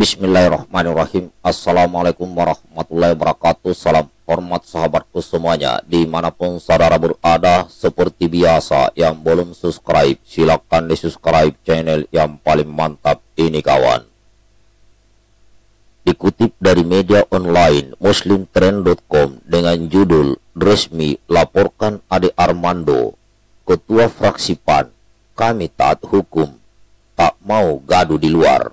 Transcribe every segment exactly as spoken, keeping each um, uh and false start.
Bismillahirrahmanirrahim. Assalamualaikum warahmatullahi wabarakatuh. Salam hormat sahabatku semuanya, dimanapun saudara berada. Seperti biasa, yang belum subscribe silahkan di subscribe channel yang paling mantap ini kawan. Dikutip dari media online muslim trend dot com dengan judul resmi laporkan Ade Armando, ketua fraksi P A N, kami taat hukum, tak mau gaduh di luar.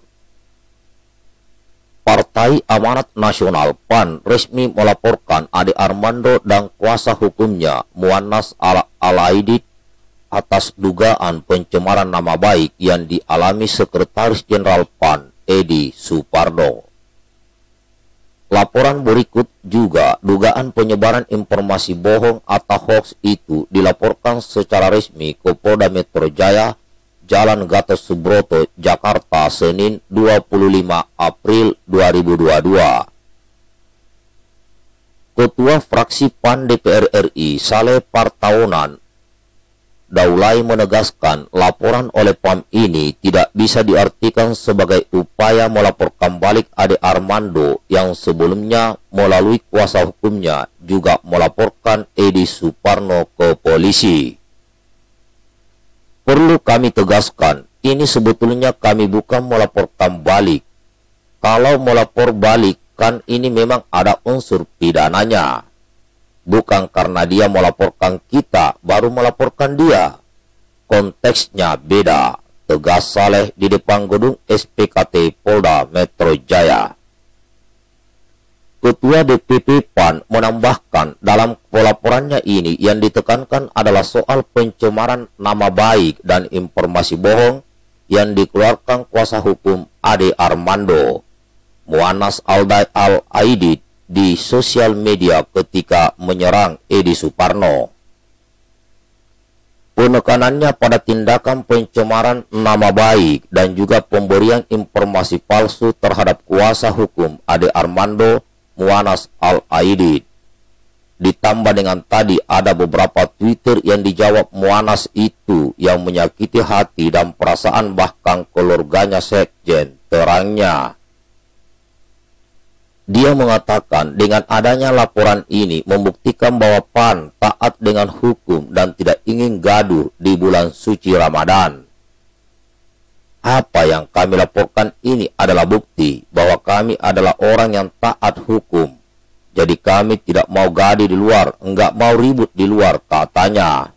Partai Amanat Nasional P A N resmi melaporkan Ade Armando dan kuasa hukumnya Muannas Alaidit atas dugaan pencemaran nama baik yang dialami Sekretaris Jenderal P A N Eddy Soeparno. Laporan berikut juga dugaan penyebaran informasi bohong atau hoax itu dilaporkan secara resmi ke Polda Metro Jaya, Jalan Gatot Subroto, Jakarta, Senin dua puluh lima April dua ribu dua puluh dua. Ketua Fraksi P A N D P R R I Saleh Partaunan Daulay menegaskan laporan oleh P A M ini tidak bisa diartikan sebagai upaya melaporkan balik Ade Armando yang sebelumnya melalui kuasa hukumnya juga melaporkan Eddy Soeparno ke polisi. Perlu kami tegaskan, ini sebetulnya kami bukan melaporkan balik. Kalau melapor balik, kan ini memang ada unsur pidananya. Bukan karena dia melaporkan kita, baru melaporkan dia. Konteksnya beda, tegas Saleh di depan gedung S P K T Polda Metro Jaya. Ketua D P P P A N menambahkan dalam pelaporannya ini yang ditekankan adalah soal pencemaran nama baik dan informasi bohong yang dikeluarkan kuasa hukum Ade Armando, Muannas Alaidit, di sosial media ketika menyerang Eddy Soeparno. Penekanannya pada tindakan pencemaran nama baik dan juga pemberian informasi palsu terhadap kuasa hukum Ade Armando, Muannas Alaidit. Ditambah dengan tadi ada beberapa Twitter yang dijawab Muannas itu yang menyakiti hati dan perasaan bahkan keluarganya sekjen terangnya. Dia mengatakan dengan adanya laporan ini membuktikan bahwa P A N taat dengan hukum dan tidak ingin gaduh di bulan suci Ramadan. Apa yang kami laporkan ini adalah bukti bahwa kami adalah orang yang taat hukum. Jadi kami tidak mau gaduh di luar, enggak mau ribut di luar, katanya.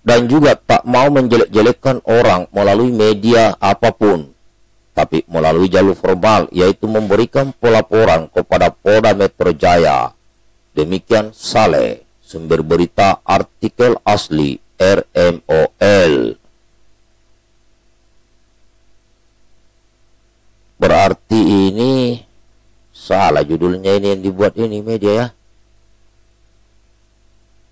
Dan juga tak mau menjelek-jelekkan orang melalui media apapun. Tapi melalui jalur formal, yaitu memberikan pelaporan kepada Polda Metro Jaya. Demikian Saleh, sumber berita artikel asli R M O L. Berarti ini salah judulnya ini yang dibuat ini media ya.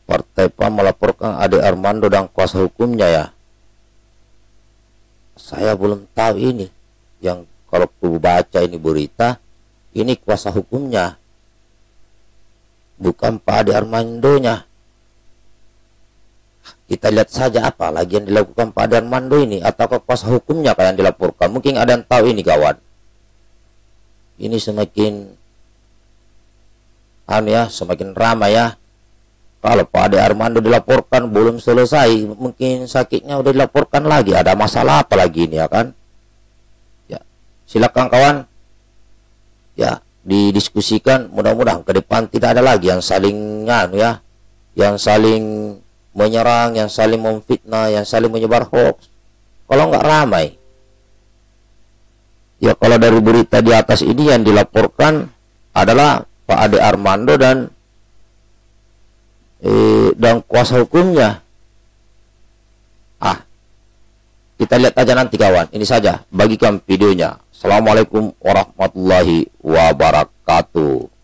Partai P A N melaporkan Ade Armando dan kuasa hukumnya ya. Saya belum tahu ini. Yang kalau aku baca ini berita, ini kuasa hukumnya. Bukan Pak Ade Armandonya. Kita lihat saja apa lagi yang dilakukan Pak Ade Armando ini. Atau kuasa hukumnya yang dilaporkan. Mungkin ada yang tahu ini kawan. Ini semakin anu ya, semakin ramai ya. Kalau Pak Ade Armando dilaporkan belum selesai, mungkin sakitnya udah dilaporkan lagi. Ada masalah apa lagi ini ya kan? Ya, silakan kawan. Ya, didiskusikan. Mudah-mudahan ke depan tidak ada lagi yang saling anu ya, yang saling menyerang, yang saling memfitnah, yang saling menyebar hoax. Kalau nggak ramai. Ya, kalau dari berita di atas ini yang dilaporkan adalah Pak Ade Armando dan eh, dan kuasa hukumnya. Ah, kita lihat aja nanti kawan. Ini saja, bagikan videonya. Assalamualaikum warahmatullahi wabarakatuh.